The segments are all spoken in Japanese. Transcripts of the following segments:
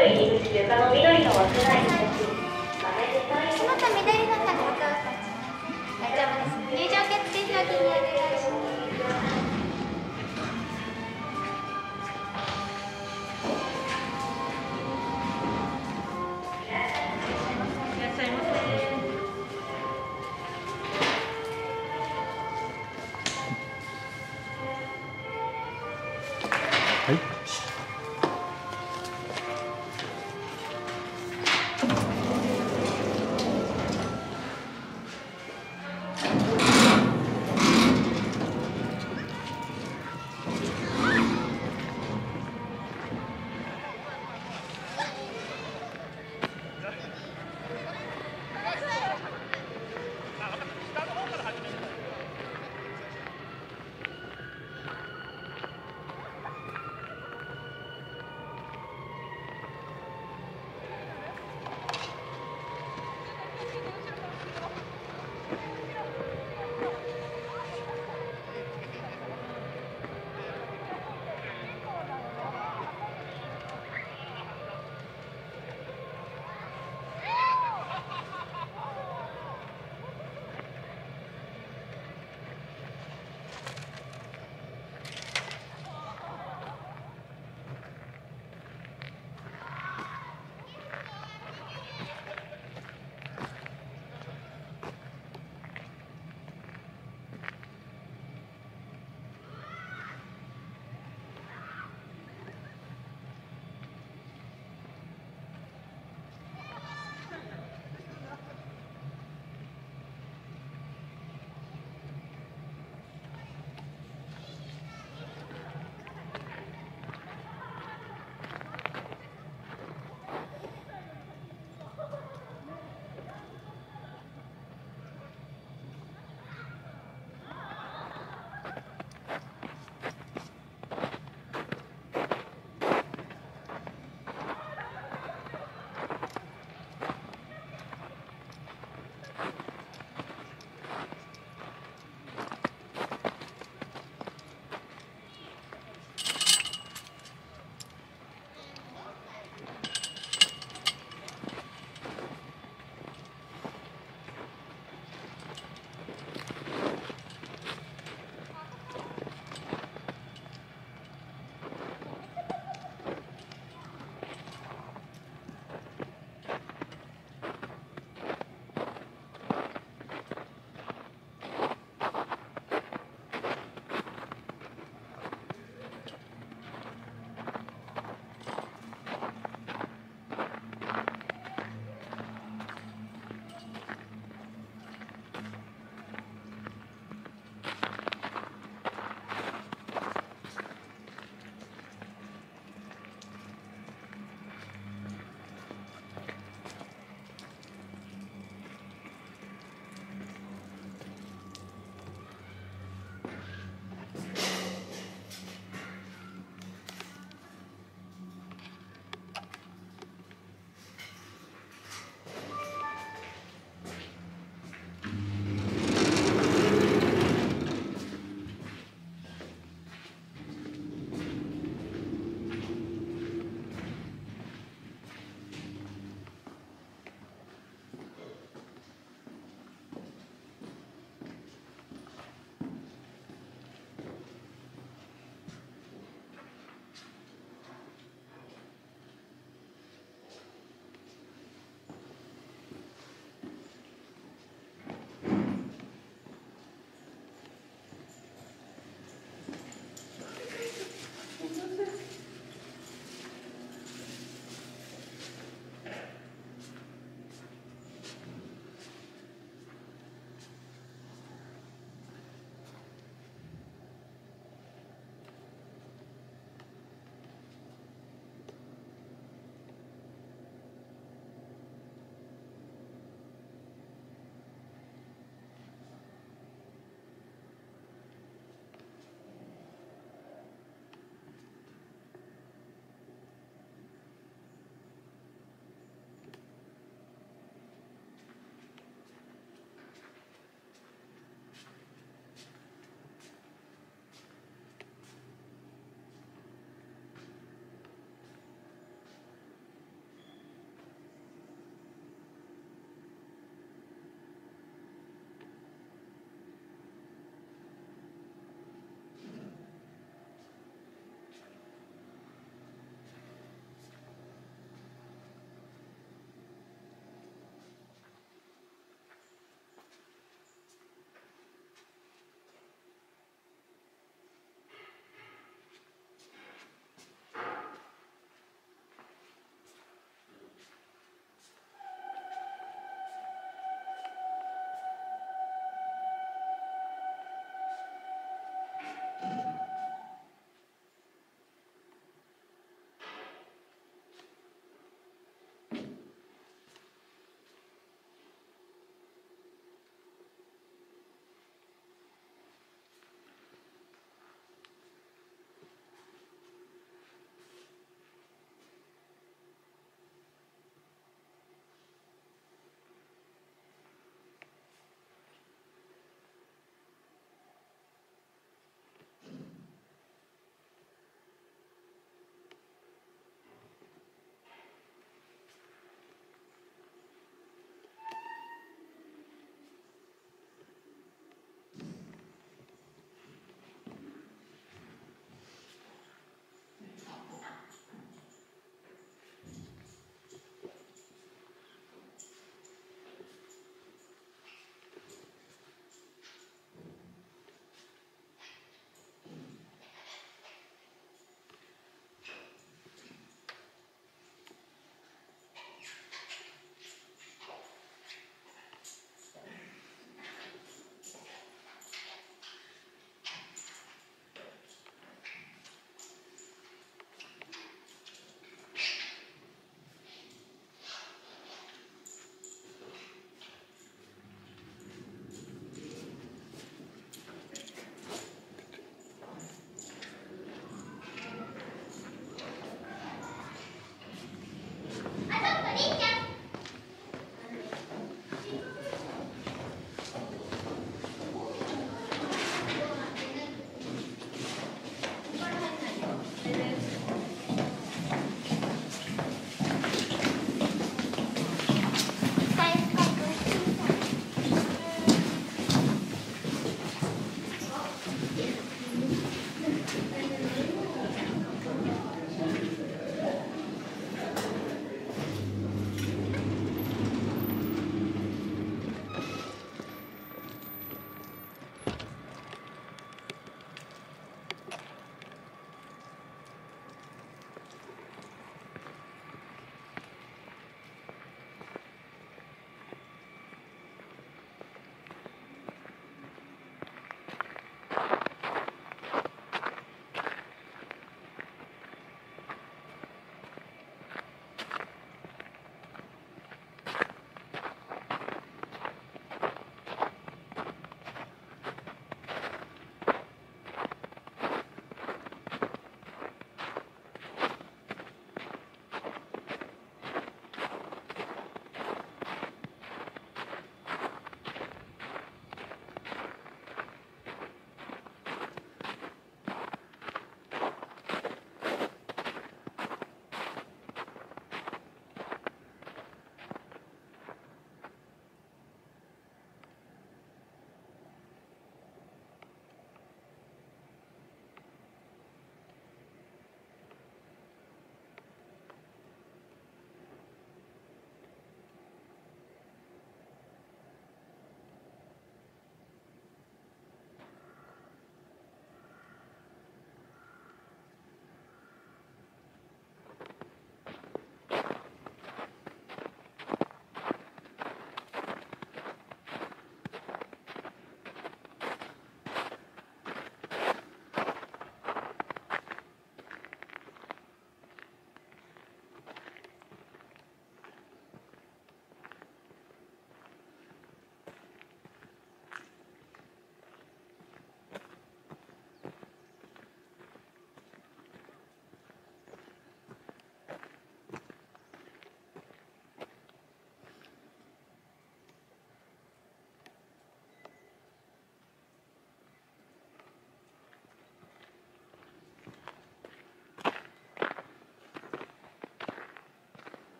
入り口床の緑の枠内に席、その他緑の他のお父さん大丈夫です。入場決定表記にお願いします。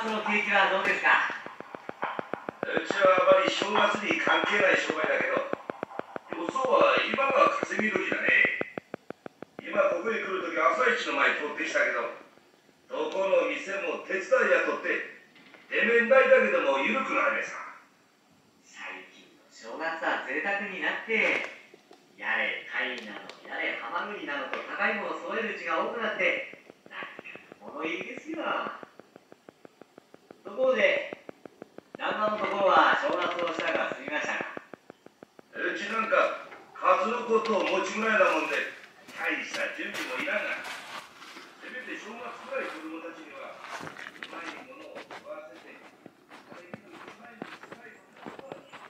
正月の景気はどうですか？うちはあまり正月に関係ない商売だけど、予想は今が稼ぎ時だね。今ここに来るとき朝市の前通ってきたけど、どこの店も手伝いやとって出面代だけでも緩くなるねさ。最近の正月は贅沢になって、やれ貝なのやれハマグリなのと高いものを揃えるうちが多くなって、何か物言いですよ。ところで旦那のところは正月をしたが済みましたか？うちなんか数のことを持ちぐらいなもんで、大した準備もいらんが、せめて正月くらい子供たちにはうまいものを食わせて、大変うまいものを使い込んだことはできる。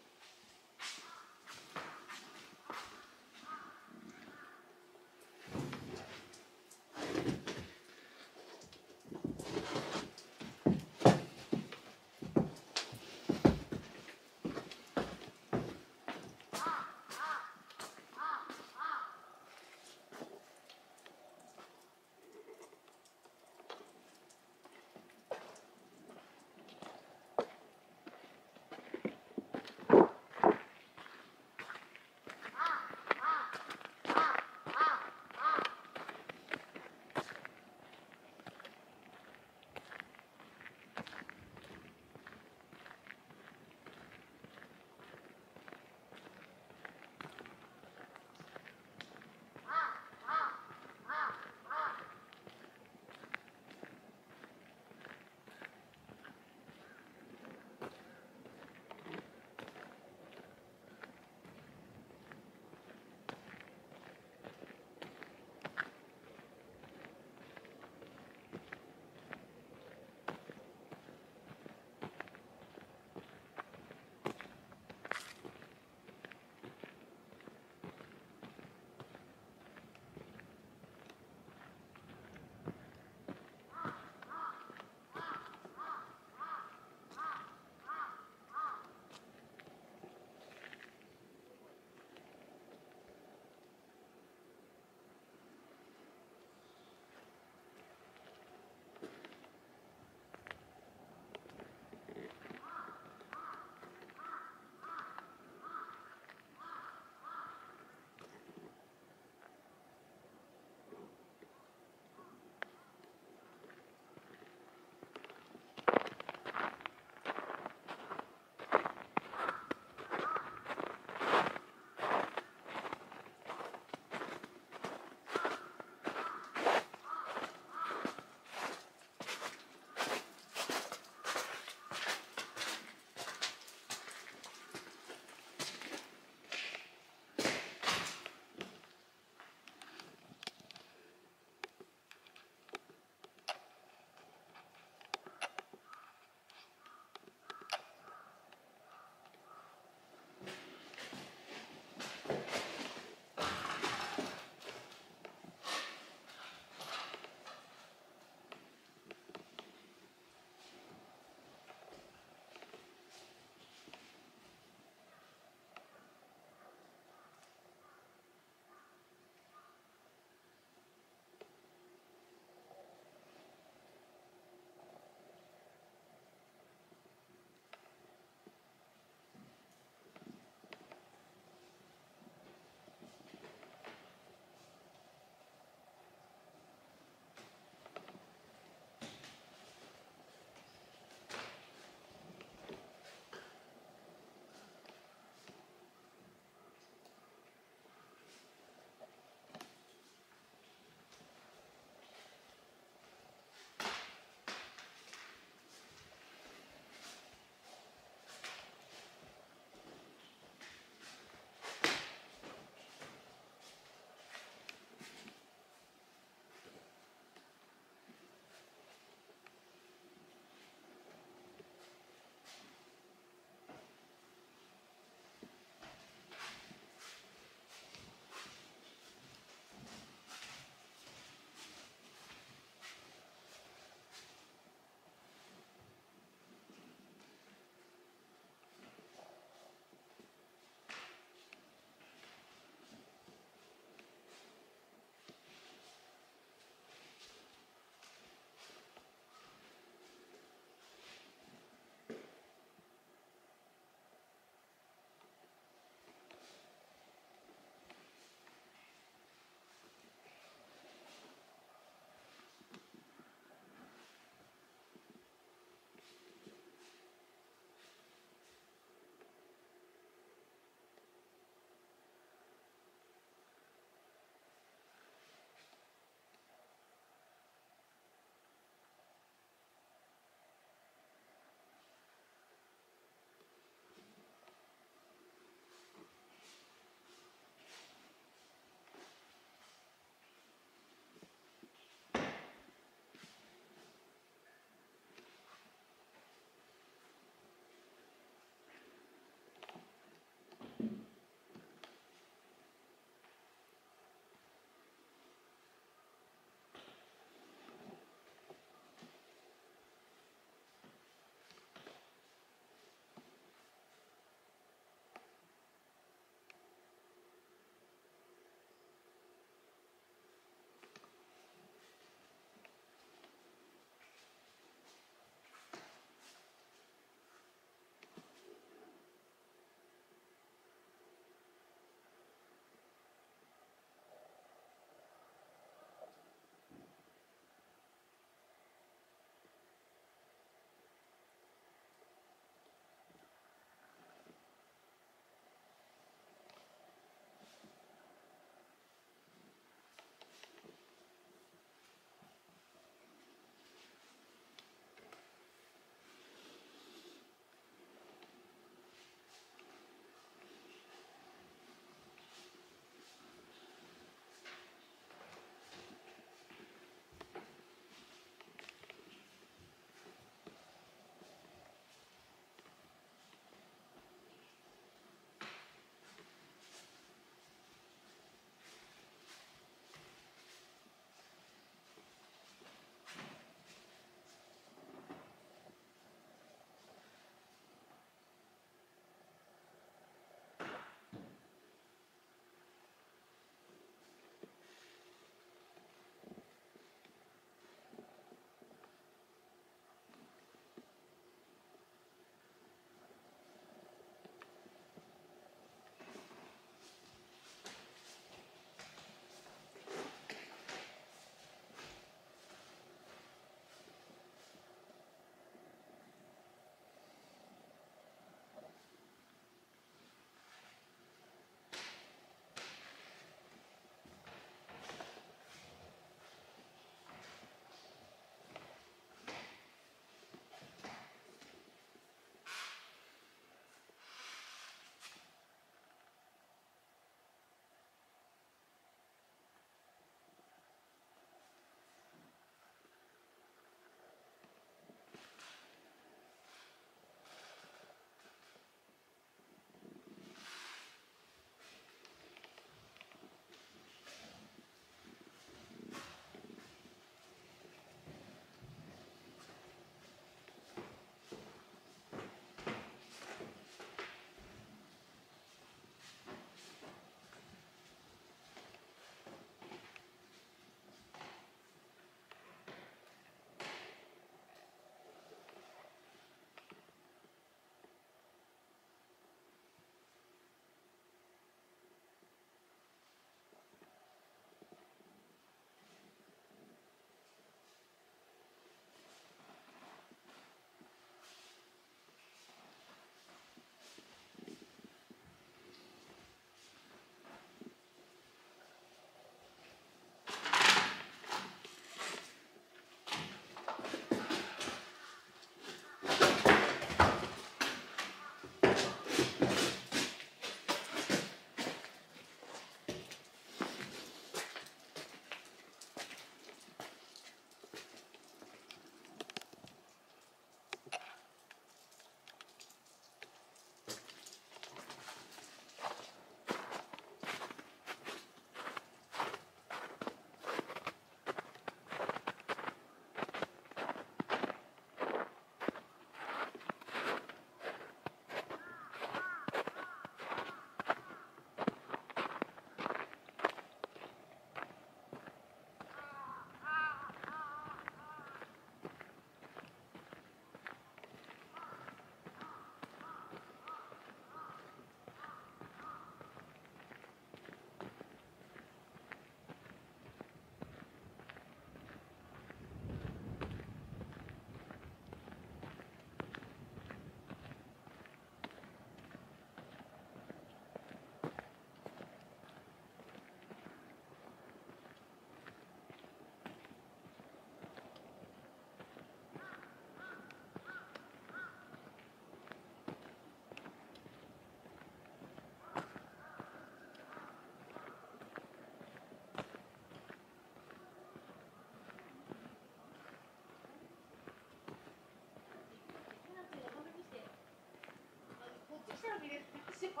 しよう。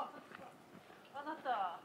あなた。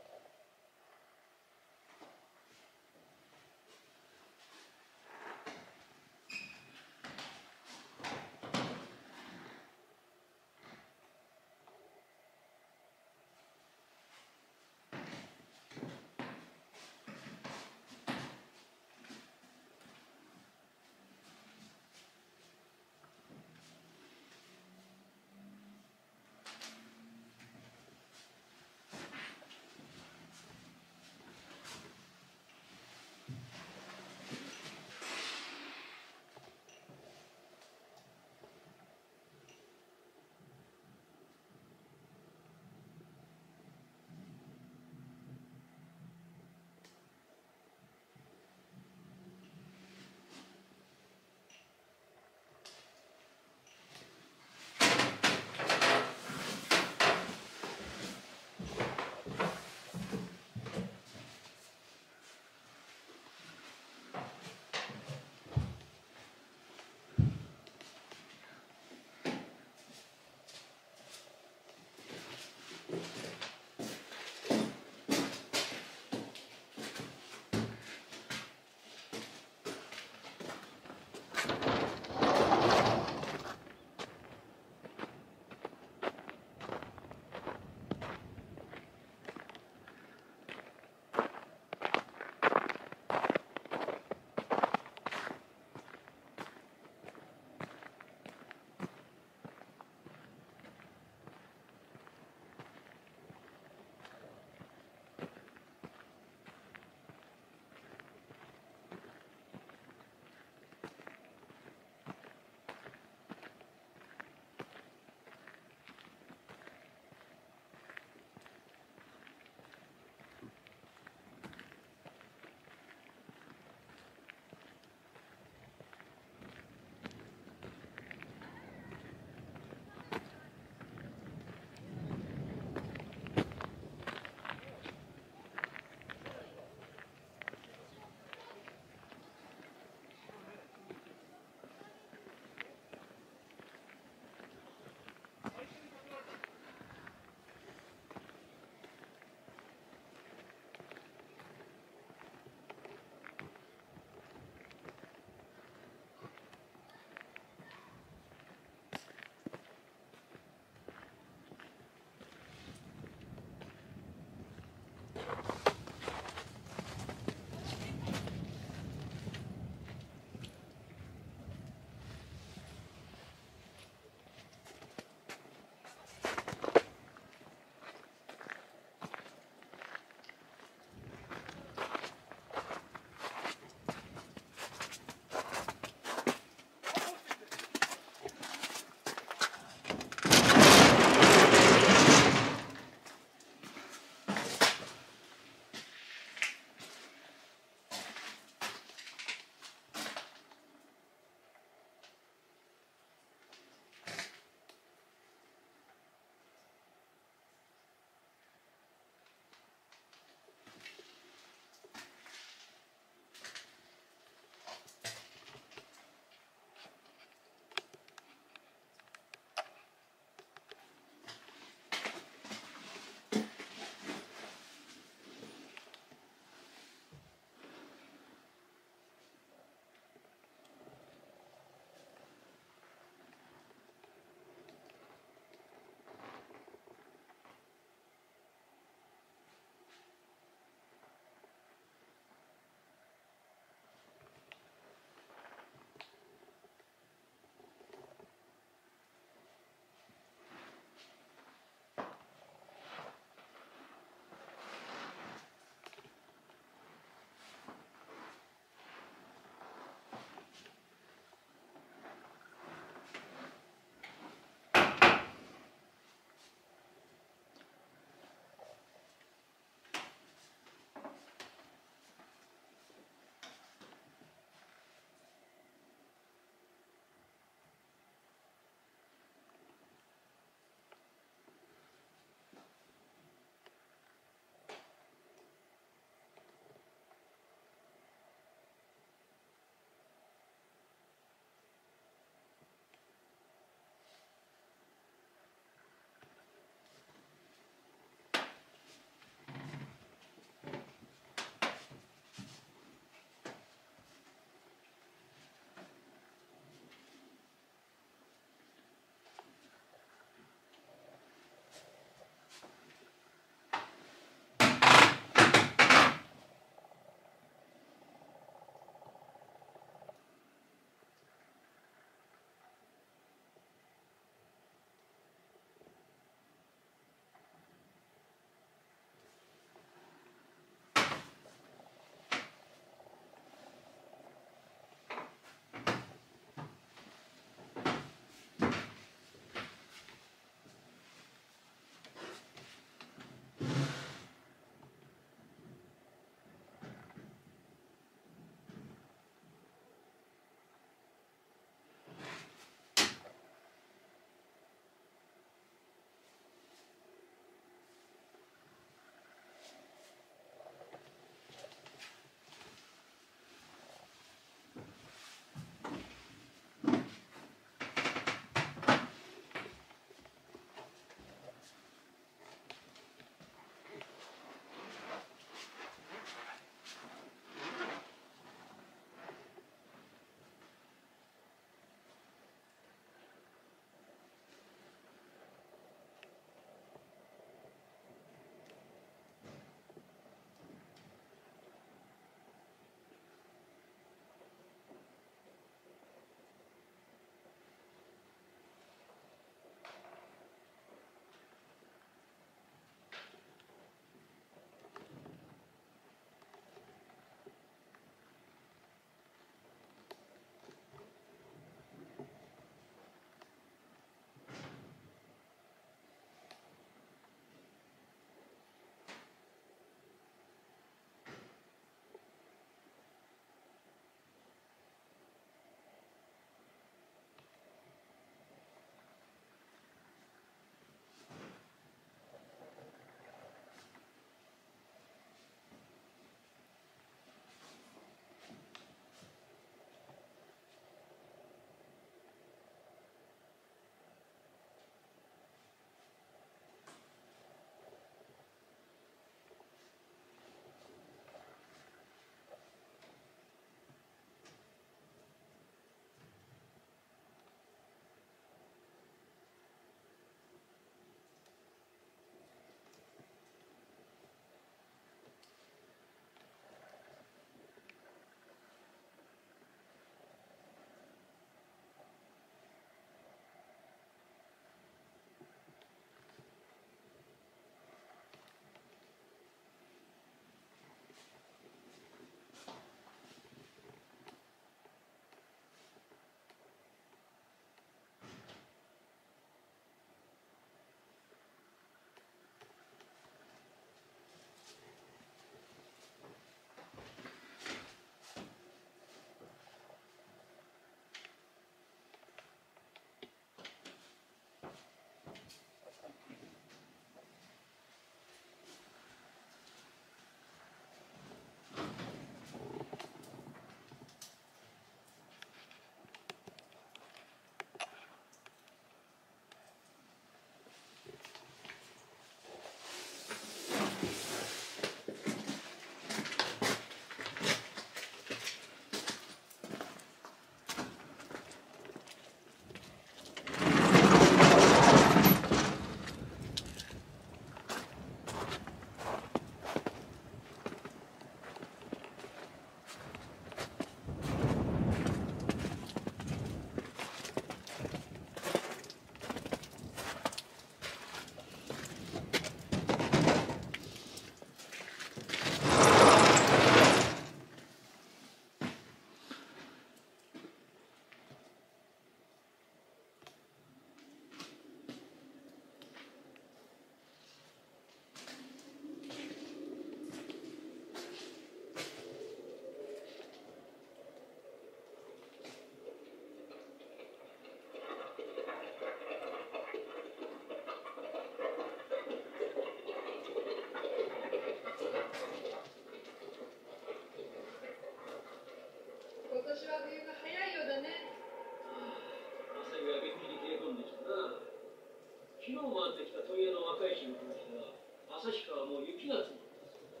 旭川はもう雪が積もったそうだ。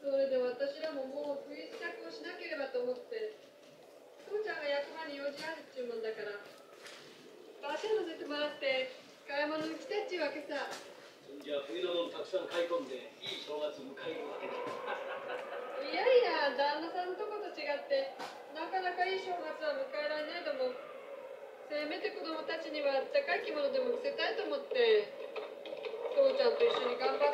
それで私らももう冬支度をしなければと思って、父ちゃんが役場に用事あるっちゅうもんだから、馬車乗せてもらって買い物に来たっちゅうわけさ。そんじゃ冬のものたくさん買い込んでいい正月を迎えるわけだ。いやいや、旦那さんのとこと違ってなかなかいい正月は迎えられないと思う。せめて子供たちにはあったかい着物でも着せたいと思って。父ちゃんと一緒に頑張っ